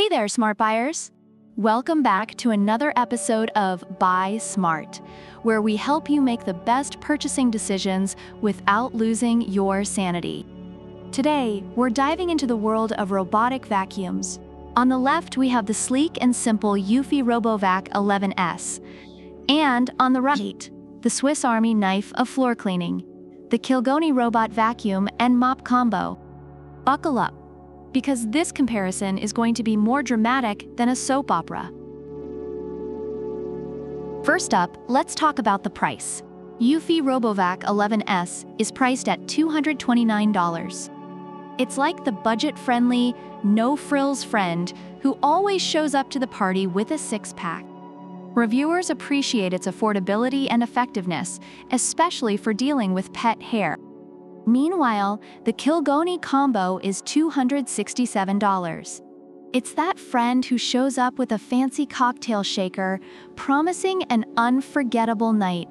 Hey there, smart buyers! Welcome back to another episode of Buy Smart, where we help you make the best purchasing decisions without losing your sanity. Today, we're diving into the world of robotic vacuums. On the left, we have the sleek and simple Eufy RoboVac 11S, and on the right, the Swiss Army knife of floor cleaning, the Kilgone Robot Vacuum and Mop Combo. Buckle up, because this comparison is going to be more dramatic than a soap opera. First up, let's talk about the price. Eufy RoboVac 11S is priced at $229. It's like the budget-friendly, no-frills friend who always shows up to the party with a six-pack. Reviewers appreciate its affordability and effectiveness, especially for dealing with pet hair. Meanwhile, the Kilgone combo is $267. It's that friend who shows up with a fancy cocktail shaker, promising an unforgettable night.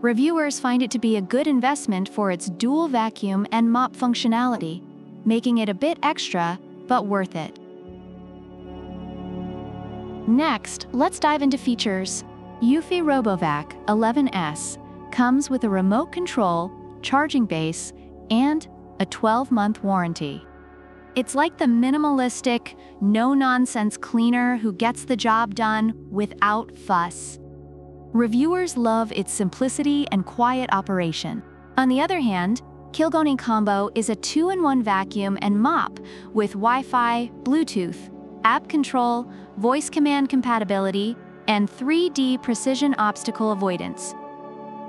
Reviewers find it to be a good investment for its dual vacuum and mop functionality, making it a bit extra, but worth it. Next, let's dive into features. Eufy RoboVac 11S comes with a remote control, charging base, and a 12-month warranty. It's like the minimalistic, no-nonsense cleaner who gets the job done without fuss. Reviewers love its simplicity and quiet operation. On the other hand, Kilgone Combo is a two-in-one vacuum and mop with Wi-Fi, Bluetooth, app control, voice command compatibility, and 3D precision obstacle avoidance.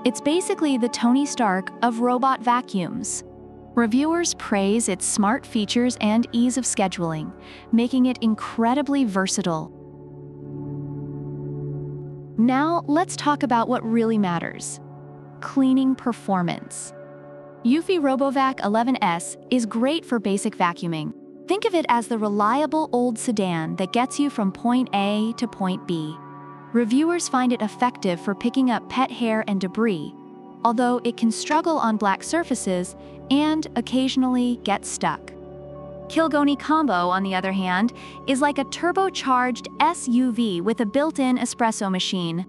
It's basically the Tony Stark of robot vacuums. Reviewers praise its smart features and ease of scheduling, making it incredibly versatile. Now, let's talk about what really matters: cleaning performance. Eufy RoboVac 11S is great for basic vacuuming. Think of it as the reliable old sedan that gets you from point A to point B. Reviewers find it effective for picking up pet hair and debris, although it can struggle on black surfaces and occasionally get stuck. Kilgone Combo, on the other hand, is like a turbocharged SUV with a built-in espresso machine.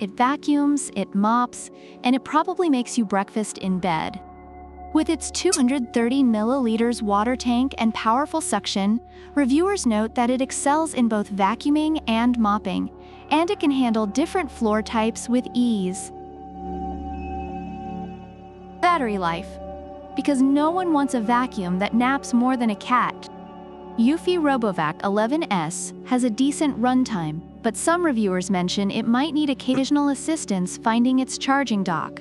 It vacuums, it mops, and it probably makes you breakfast in bed. With its 230 milliliters water tank and powerful suction, reviewers note that it excels in both vacuuming and mopping, and it can handle different floor types with ease. Battery life, because no one wants a vacuum that naps more than a cat. Eufy RoboVac 11S has a decent runtime, but some reviewers mention it might need occasional assistance finding its charging dock.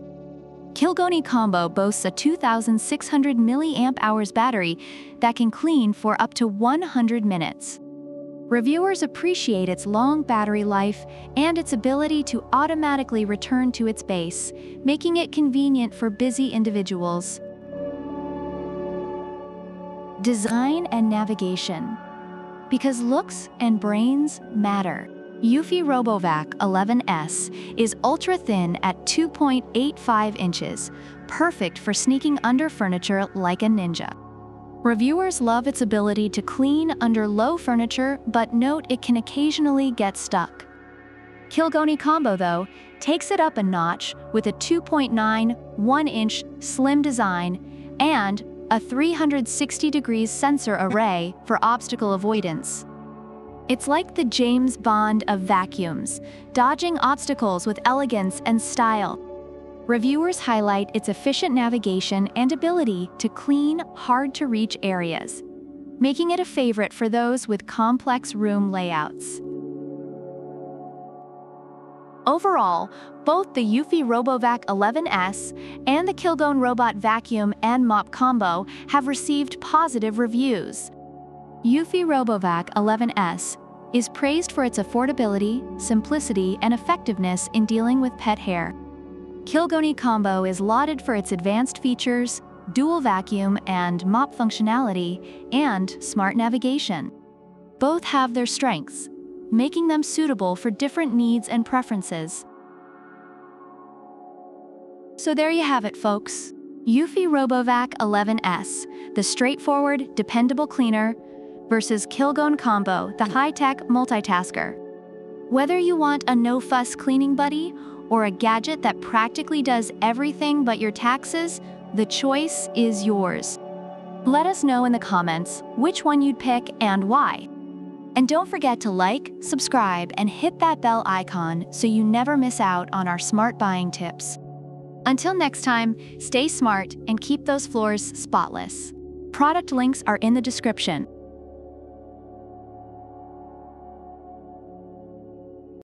Kilgone Combo boasts a 2,600 mAh battery that can clean for up to 100 minutes. Reviewers appreciate its long battery life and its ability to automatically return to its base, making it convenient for busy individuals. Design and navigation. Because looks and brains matter, Eufy RoboVac 11S is ultra-thin at 2.85 inches, perfect for sneaking under furniture like a ninja. Reviewers love its ability to clean under low furniture, but note it can occasionally get stuck. Kilgone Combo, though, takes it up a notch with a 2.91-inch slim design and a 360-degree sensor array for obstacle avoidance. It's like the James Bond of vacuums, dodging obstacles with elegance and style. Reviewers highlight its efficient navigation and ability to clean hard-to-reach areas, making it a favorite for those with complex room layouts. Overall, both the Eufy RoboVac 11S and the Kilgone Robot Vacuum and Mop Combo have received positive reviews. Eufy RoboVac 11S is praised for its affordability, simplicity, and effectiveness in dealing with pet hair. Kilgone Combo is lauded for its advanced features, dual vacuum and mop functionality, and smart navigation. Both have their strengths, making them suitable for different needs and preferences. So there you have it, folks. Eufy RoboVac 11S, the straightforward, dependable cleaner versus Kilgone Combo, the high-tech multitasker. Whether you want a no-fuss cleaning buddy or a gadget that practically does everything but your taxes, the choice is yours. Let us know in the comments which one you'd pick and why. And don't forget to like, subscribe, and hit that bell icon so you never miss out on our smart buying tips. Until next time, stay smart and keep those floors spotless. Product links are in the description.